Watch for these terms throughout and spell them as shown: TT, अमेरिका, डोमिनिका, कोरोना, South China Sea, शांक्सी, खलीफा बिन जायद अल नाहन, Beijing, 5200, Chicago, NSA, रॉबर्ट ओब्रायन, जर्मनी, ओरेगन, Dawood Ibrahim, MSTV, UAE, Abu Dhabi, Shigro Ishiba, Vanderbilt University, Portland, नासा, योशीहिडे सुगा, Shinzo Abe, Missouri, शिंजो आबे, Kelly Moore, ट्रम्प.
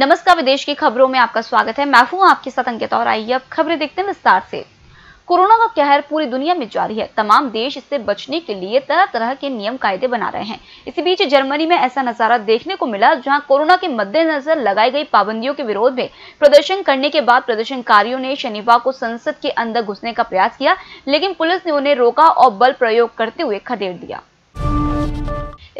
नमस्कार, विदेश की खबरों में आपका स्वागत है। मैं हूं आपके साथ अंकिता और आइए अब खबरें देखते हैं विस्तार से। कोरोना का कहर पूरी दुनिया में जारी है। तमाम देश इससे बचने के लिए तरह तरह के नियम कायदे बना रहे हैं। इसी बीच जर्मनी में ऐसा नजारा देखने को मिला जहां कोरोना के मद्देनजर लगाई गई पाबंदियों के विरोध में प्रदर्शन करने के बाद प्रदर्शनकारियों ने शनिवार को संसद के अंदर घुसने का प्रयास किया, लेकिन पुलिस ने उन्हें रोका और बल प्रयोग करते हुए खदेड़ दिया।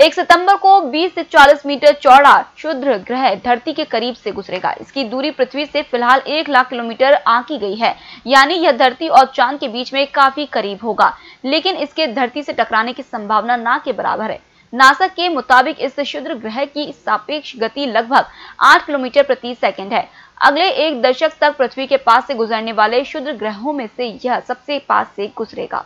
1 सितंबर को 20 से 40 मीटर चौड़ा क्षुद्र ग्रह धरती के करीब से गुजरेगा। इसकी दूरी पृथ्वी से फिलहाल 1,00,000 किलोमीटर आंकी गई है, यानी यह धरती और चांद के बीच में काफी करीब होगा, लेकिन इसके धरती से टकराने की संभावना ना के बराबर है। नासा के मुताबिक इस क्षुद्र ग्रह की सापेक्ष गति लगभग 8 किलोमीटर प्रति सेकंड है। अगले एक दशक तक पृथ्वी के पास से गुजरने वाले क्षुद्र ग्रहों में से यह सबसे पास से गुजरेगा।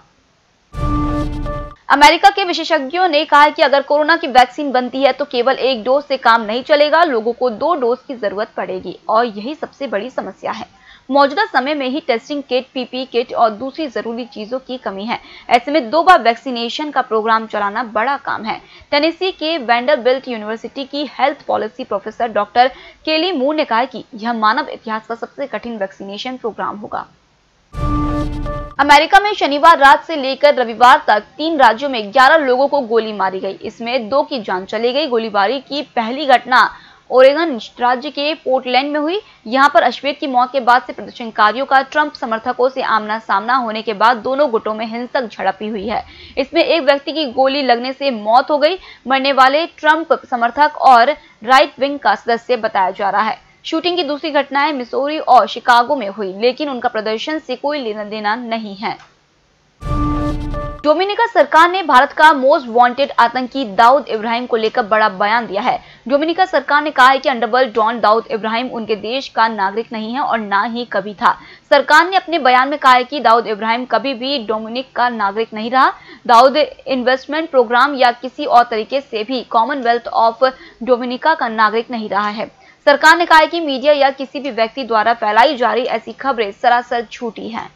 अमेरिका के विशेषज्ञों ने कहा है कि अगर कोरोना की वैक्सीन बनती है तो केवल एक डोज से काम नहीं चलेगा, लोगों को 2 डोज की जरूरत पड़ेगी और यही सबसे बड़ी समस्या है। मौजूदा समय में ही टेस्टिंग किट, पीपीई किट और दूसरी जरूरी चीजों की कमी है। ऐसे में 2 बार वैक्सीनेशन का प्रोग्राम चलाना बड़ा काम है। टेनेसी के वैंडरबिल्ट यूनिवर्सिटी की health policy professor doctor Kelly Moore ने कहा कि यह मानव इतिहास का सबसे कठिन वैक्सीनेशन प्रोग्राम होगा। अमेरिका में शनिवार रात से लेकर रविवार तक 3 राज्यों में 11 लोगों को गोली मारी गई, इसमें 2 की जान चली गई। गोलीबारी की पहली घटना ओरेगन राज्य के पोर्टलैंड में हुई। यहां पर अश्वेत की मौत के बाद से प्रदर्शनकारियों का ट्रंप समर्थकों से आमना सामना होने के बाद दोनों गुटों में हिंसक झड़प हुई है। इसमें एक व्यक्ति की गोली लगने से मौत हो गई। मरने वाले ट्रंप समर्थक और राइट विंग का सदस्य बताया जा रहा है। शूटिंग की दूसरी घटनाएं मिसौरी और शिकागो में हुई, लेकिन उनका प्रदर्शन से कोई लेना देना नहीं है। डोमिनिका सरकार ने भारत का मोस्ट वांटेड आतंकी दाऊद इब्राहिम को लेकर बड़ा बयान दिया है। डोमिनिका सरकार ने कहा है कि अंडरवर्ल्ड डॉन दाऊद इब्राहिम उनके देश का नागरिक नहीं है और ना ही कभी था। सरकार ने अपने बयान में कहा है कि दाऊद इब्राहिम कभी भी डोमिनिक का नागरिक नहीं रहा। दाऊद इन्वेस्टमेंट प्रोग्राम या किसी और तरीके से भी कॉमनवेल्थ ऑफ डोमिनिका का नागरिक नहीं रहा है। सरकार ने कहा है कि मीडिया या किसी भी व्यक्ति द्वारा फैलाई जा रही ऐसी खबरें सरासर झूठी हैं।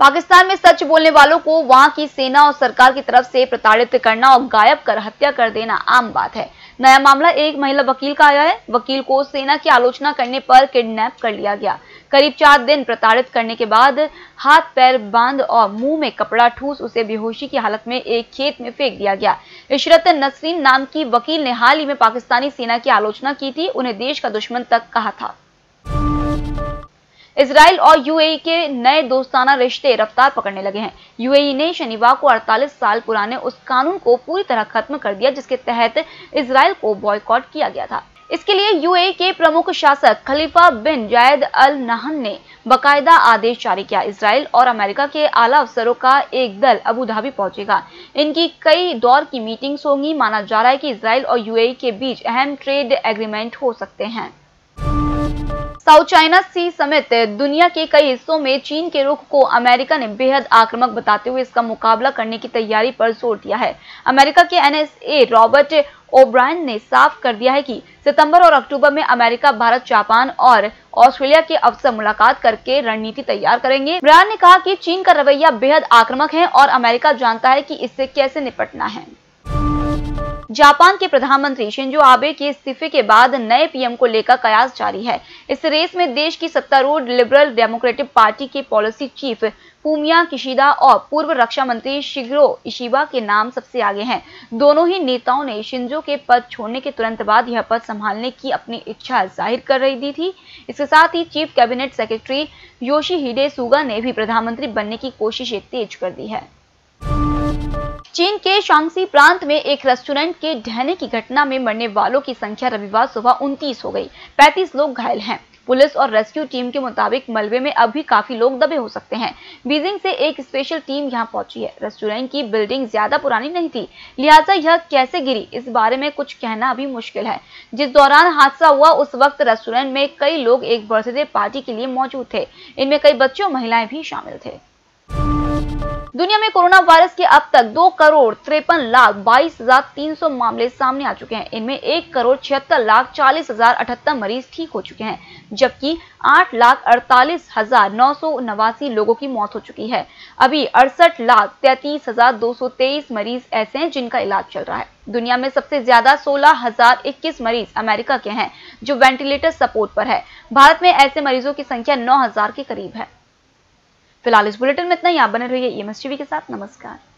पाकिस्तान में सच बोलने वालों को वहां की सेना और सरकार की तरफ से प्रताड़ित करना और गायब कर हत्या कर देना आम बात है। नया मामला एक महिला वकील का आया है। वकील को सेना की आलोचना करने पर किडनैप कर लिया गया। करीब 4 दिन प्रताड़ित करने के बाद हाथ पैर बांध और मुंह में कपड़ा ठूस उसे बेहोशी की हालत में एक खेत में फेंक दिया गया। इशरत नसरीन नाम की वकील ने हाल ही में पाकिस्तानी सेना की आलोचना की थी, उन्हें देश का दुश्मन तक कहा था। इसराइल और यूएई के नए दोस्ताना रिश्ते रफ्तार पकड़ने लगे हैं। यूएई ने शनिवार को 48 साल पुराने उस कानून को पूरी तरह खत्म कर दिया जिसके तहत इसराइल को बॉयकॉट किया गया था। इसके लिए यूएई के प्रमुख शासक खलीफा बिन जायद अल नाहन ने बाकायदा आदेश जारी किया। इसराइल और अमेरिका के आला अफसरों का एक दल अबू धाबी पहुंचेगा। इनकी कई दौर की मीटिंग्स होंगी। माना जा रहा है कि इसराइल और यूएई के बीच अहम ट्रेड एग्रीमेंट हो सकते हैं। साउथ चाइना सी समेत दुनिया के कई हिस्सों में चीन के रुख को अमेरिका ने बेहद आक्रामक बताते हुए इसका मुकाबला करने की तैयारी पर जोर दिया है। अमेरिका के NSA रॉबर्ट ओब्रायन ने साफ कर दिया है कि सितंबर और अक्टूबर में अमेरिका भारत, जापान और ऑस्ट्रेलिया के अफसर मुलाकात करके रणनीति तैयार करेंगे। ओब्रायन ने कहा कि चीन का रवैया बेहद आक्रामक है और अमेरिका जानता है कि इससे कैसे निपटना है। जापान के प्रधानमंत्री शिंजो आबे के इस्तीफे के बाद नए पीएम को लेकर कयास जारी है। इस रेस में देश की सत्तारूढ़ लिबरल डेमोक्रेटिक पार्टी के पॉलिसी चीफ फूमिया किशिदा और पूर्व रक्षा मंत्री शिग्रो इशिबा के नाम सबसे आगे हैं। दोनों ही नेताओं ने शिंजो के पद छोड़ने के तुरंत बाद यह पद संभालने की अपनी इच्छा जाहिर कर रही दी थी। इसके साथ ही chief cabinet secretary योशीहिडे सुगा ने भी प्रधानमंत्री बनने की कोशिशें तेज कर दी है। चीन के शांक्सी प्रांत में एक रेस्टोरेंट के ढहने की घटना में मरने वालों की संख्या रविवार सुबह 29 हो गई। 35 लोग घायल हैं। पुलिस और रेस्क्यू टीम के मुताबिक मलबे में अभी काफी लोग दबे हो सकते हैं। बीजिंग से एक स्पेशल टीम यहां पहुंची है। रेस्टोरेंट की बिल्डिंग ज्यादा पुरानी नहीं थी, लिहाजा यह कैसे गिरी इस बारे में कुछ कहना अभी मुश्किल है। जिस दौरान हादसा हुआ उस वक्त रेस्टोरेंट में कई लोग एक बर्थडे पार्टी के लिए मौजूद थे। इनमें कई बच्चे और महिलाएं भी शामिल थे। दुनिया में कोरोना वायरस के अब तक 2,53,22,300 मामले सामने आ चुके हैं। इनमें 1,76,40,078 मरीज ठीक हो चुके हैं, जबकि 8,48,989 लोगों की मौत हो चुकी है। अभी 68,33,223 मरीज ऐसे हैं जिनका इलाज चल रहा है। दुनिया में सबसे ज्यादा 16,021 मरीज अमेरिका के हैं, जो वेंटिलेटर सपोर्ट पर है। भारत में ऐसे मरीजों की संख्या 9,000 के करीब है। फिलहाल इस बुलेटिन में इतना ही। आप बने रहिए MSTV के साथ। नमस्कार।